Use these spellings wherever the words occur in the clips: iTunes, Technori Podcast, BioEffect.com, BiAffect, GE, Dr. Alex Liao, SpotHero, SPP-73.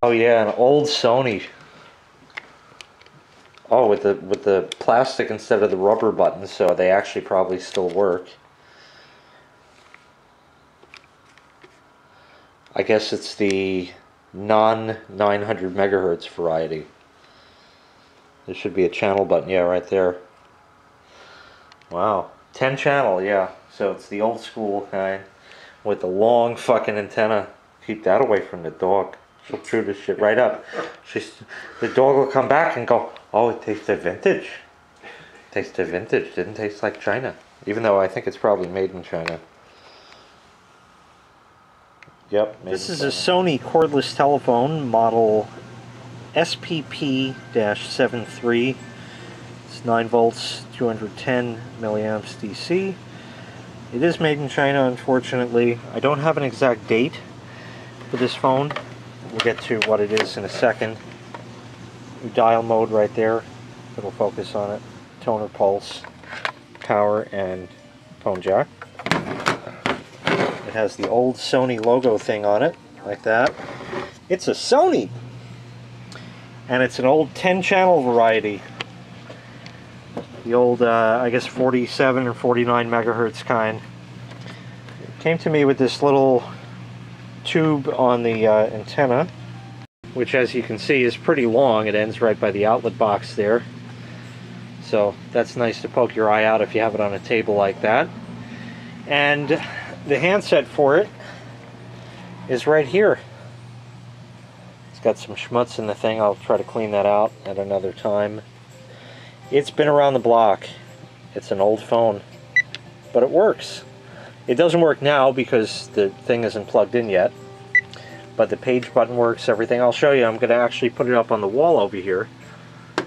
Oh yeah, an old Sony. Oh, with the plastic instead of the rubber buttons, so they actually probably still work. I guess it's the non-900 megahertz variety. There should be a channel button, yeah, right there. Wow, 10 channel, yeah. So it's the old school kind with the long fucking antenna. Keep that away from the dog. She'll chew this shit right up. The dog will come back and go, oh, it tasted vintage. It tasted vintage, didn't taste like China. Even though I think it's probably made in China. Yep. This is a Sony cordless telephone, model SPP-73. It's 9 volts, 210 milliamps DC. It is made in China, unfortunately. I don't have an exact date for this phone. We'll get to what it is in a second. New dial mode right there. It'll focus on it. Toner, pulse, power, and phone jack. It has the old Sony logo thing on it, like that. It's a Sony! And it's an old 10-channel variety. The old, I guess, 47 or 49 megahertz kind. It came to me with this little tube on the antenna, which, as you can see, is pretty long. It ends right by the outlet box there. So that's nice to poke your eye out if you have it on a table like that. And the handset for it is right here. It's got some schmutz in the thing. I'll try to clean that out at another time. It's been around the block. It's an old phone, but it works. It doesn't work now because the thing isn't plugged in yet, but the page button works, everything. I'll show you. I'm going to actually put it up on the wall over here.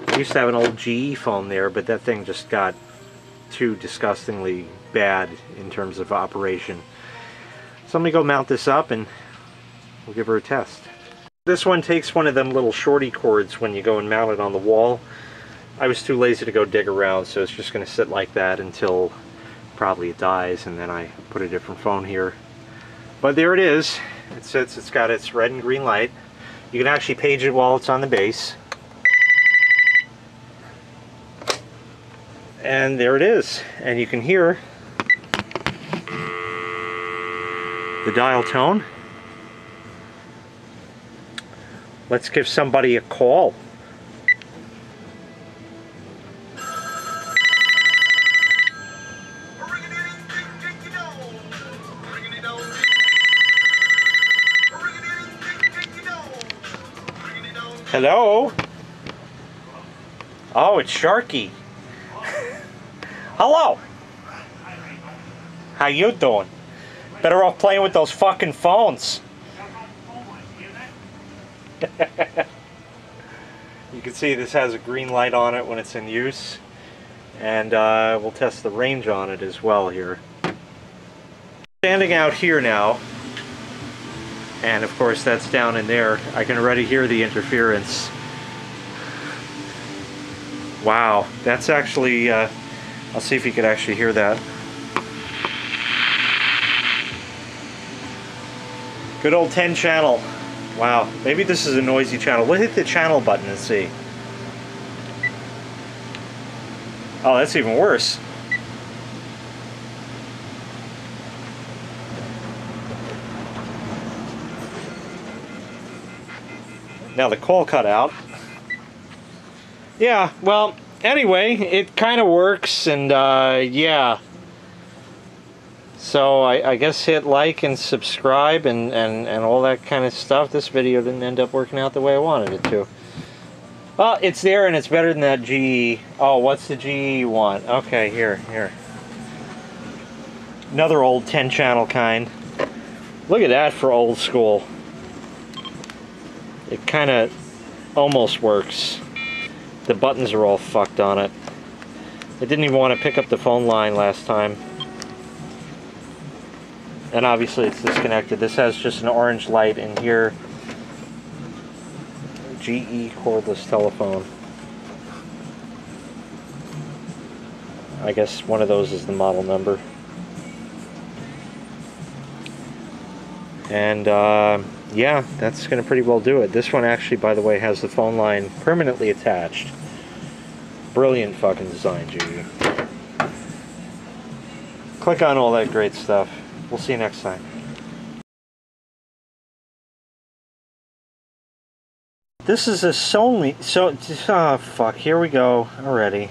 I used to have an old GE phone there, but that thing just got too disgustingly bad in terms of operation. So let me go mount this up and we'll give her a test. This one takes one of them little shorty cords when you go and mount it on the wall. I was too lazy to go dig around, so it's just going to sit like that until probably it dies, and then I put a different phone here. But there it is. It sits, it's got its red and green light. You can actually page it while it's on the base. And there it is. And you can hear the dial tone. Let's give somebody a call. Hello? Oh, it's Sharky. Hello. How you doing? Better off playing with those fucking phones. You can see this has a green light on it when it's in use. And we'll test the range on it as well here. Standing out here now, and of course that's down in there, I can already hear the interference. Wow, that's actually... I'll see if you could actually hear that. Good old 10 channel. Wow, maybe this is a noisy channel. We'll hit the channel button and see. Oh, that's even worse. Now the call cut out. Yeah, well... Anyway, it kind of works, and yeah. So I guess hit like and subscribe and all that kind of stuff. This video didn't end up working out the way I wanted it to. Well, it's there, and it's better than that GE. Oh, what's the GE one? Okay, here. Another old 10-channel kind. Look at that for old school. It kind of almost works. The buttons are all fucked on it. I didn't even want to pick up the phone line last time. And obviously it's disconnected. This has just an orange light in here. GE cordless telephone. I guess one of those is the model number. And yeah, that's going to pretty well do it. This one actually, by the way, has the phone line permanently attached. Brilliant fucking design, GE. Click on all that great stuff. We'll see you next time. This is a fuck, here we go already.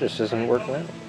Just isn't working out.